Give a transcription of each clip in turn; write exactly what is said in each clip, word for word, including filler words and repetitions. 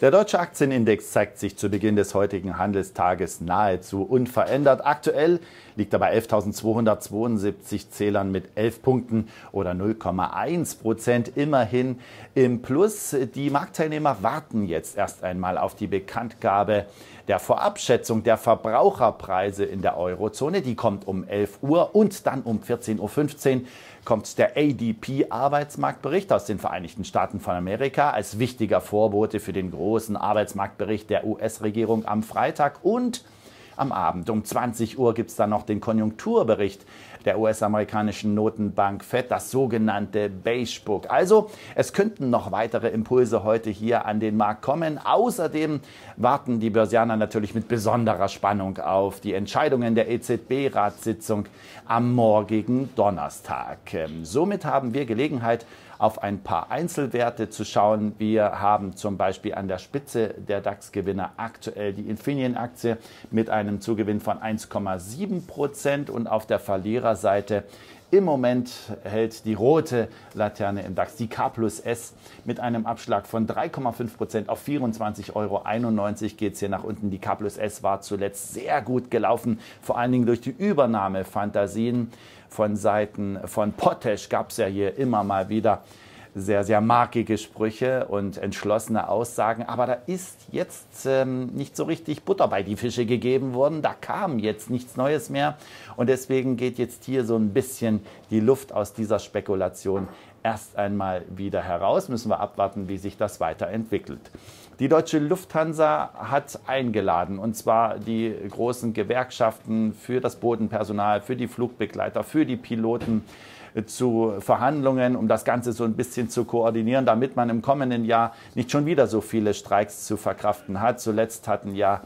Der deutsche Aktienindex zeigt sich zu Beginn des heutigen Handelstages nahezu unverändert. Aktuell liegt er bei elftausendzweihundertzweiundsiebzig Zählern mit elf Punkten oder null Komma eins Prozent immerhin im Plus. Die Marktteilnehmer warten jetzt erst einmal auf die Bekanntgabe der Vorabschätzung der Verbraucherpreise in der Eurozone. Die kommt um elf Uhr und dann um vierzehn Uhr fünfzehn kommt der A D P-Arbeitsmarktbericht aus den Vereinigten Staaten von Amerika als wichtiger Vorbote für den großen Arbeitsmarktbericht der U S-Regierung am Freitag. Und am Abend um zwanzig Uhr gibt es dann noch den Konjunkturbericht der U S-amerikanischen Notenbank Fed, das sogenannte Beige Book. Also es könnten noch weitere Impulse heute hier an den Markt kommen. Außerdem warten die Börsianer natürlich mit besonderer Spannung auf die Entscheidungen der E Z B-Ratssitzung am morgigen Donnerstag. Somit haben wir Gelegenheit, auf ein paar Einzelwerte zu schauen. Wir haben zum Beispiel an der Spitze der DAX-Gewinner aktuell die Infineon-Aktie mit einem Zugewinn von eins Komma sieben Prozent und auf der Verliererseite im Moment hält die rote Laterne im DAX, die K plus S, mit einem Abschlag von drei Komma fünf Prozent auf vierundzwanzig Euro einundneunzig geht es hier nach unten. Die K plus S war zuletzt sehr gut gelaufen, vor allen Dingen durch die Übernahmefantasien von Seiten von Potash gab es ja hier immer mal wieder sehr, sehr markige Sprüche und entschlossene Aussagen. Aber da ist jetzt ähm, nicht so richtig Butter bei die Fische gegeben worden. Da kam jetzt nichts Neues mehr. Und deswegen geht jetzt hier so ein bisschen die Luft aus dieser Spekulation erst einmal wieder heraus. Müssen wir abwarten, wie sich das weiterentwickelt. Die Deutsche Lufthansa hat eingeladen, und zwar die großen Gewerkschaften für das Bodenpersonal, für die Flugbegleiter, für die Piloten, zu Verhandlungen, um das Ganze so ein bisschen zu koordinieren, damit man im kommenden Jahr nicht schon wieder so viele Streiks zu verkraften hat. Zuletzt hatten ja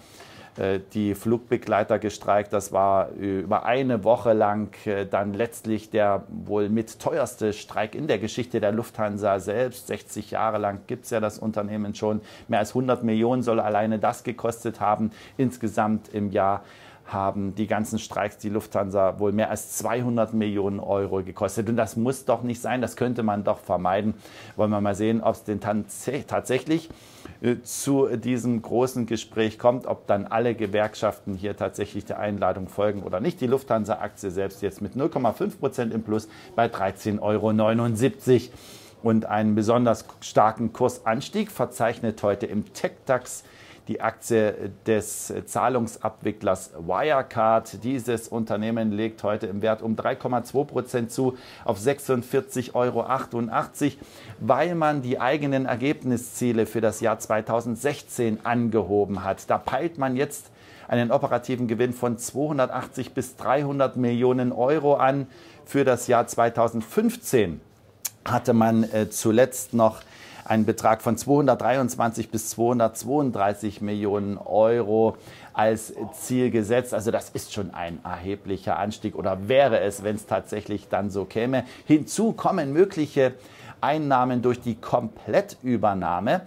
äh, die Flugbegleiter gestreikt. Das war äh, über eine Woche lang äh, dann letztlich der wohl mit teuerste Streik in der Geschichte der Lufthansa selbst. sechzig Jahre lang gibt es ja das Unternehmen schon. Mehr als hundert Millionen soll alleine das gekostet haben. Insgesamt im Jahr haben die ganzen Streiks die Lufthansa wohl mehr als zweihundert Millionen Euro gekostet. Und das muss doch nicht sein, das könnte man doch vermeiden. Wollen wir mal sehen, ob es denn tatsächlich äh, zu diesem großen Gespräch kommt, ob dann alle Gewerkschaften hier tatsächlich der Einladung folgen oder nicht. Die Lufthansa-Aktie selbst jetzt mit null Komma fünf Prozent im Plus bei dreizehn Euro neunundsiebzig. Und einen besonders starken Kursanstieg verzeichnet heute im TecDAX die Aktie des Zahlungsabwicklers Wirecard. Dieses Unternehmen legt heute im Wert um drei Komma zwei Prozent zu auf sechsundvierzig Euro achtundachtzig, weil man die eigenen Ergebnisziele für das Jahr zweitausendsechzehn angehoben hat. Da peilt man jetzt einen operativen Gewinn von zweihundertachtzig bis dreihundert Millionen Euro an. Für das Jahr zweitausendfünfzehn hatte man äh, zuletzt noch einen Betrag von zweihundertdreiundzwanzig bis zweihundertzweiunddreißig Millionen Euro als Ziel gesetzt. Also das ist schon ein erheblicher Anstieg oder wäre es, wenn es tatsächlich dann so käme. Hinzu kommen mögliche Einnahmen durch die Komplettübernahme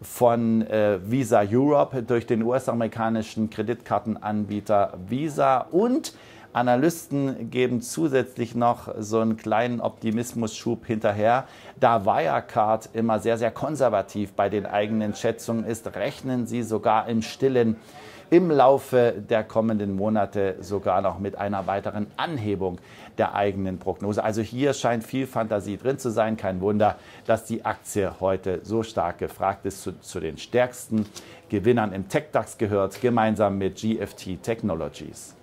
von äh, Visa Europe durch den U S-amerikanischen Kreditkartenanbieter Visa, und Analysten geben zusätzlich noch so einen kleinen Optimismusschub hinterher. Da Wirecard immer sehr, sehr konservativ bei den eigenen Schätzungen ist, rechnen sie sogar im Stillen im Laufe der kommenden Monate sogar noch mit einer weiteren Anhebung der eigenen Prognose. Also hier scheint viel Fantasie drin zu sein. Kein Wunder, dass die Aktie heute so stark gefragt ist. Zu, zu den stärksten Gewinnern im TecDAX gehört, gemeinsam mit G F T Technologies.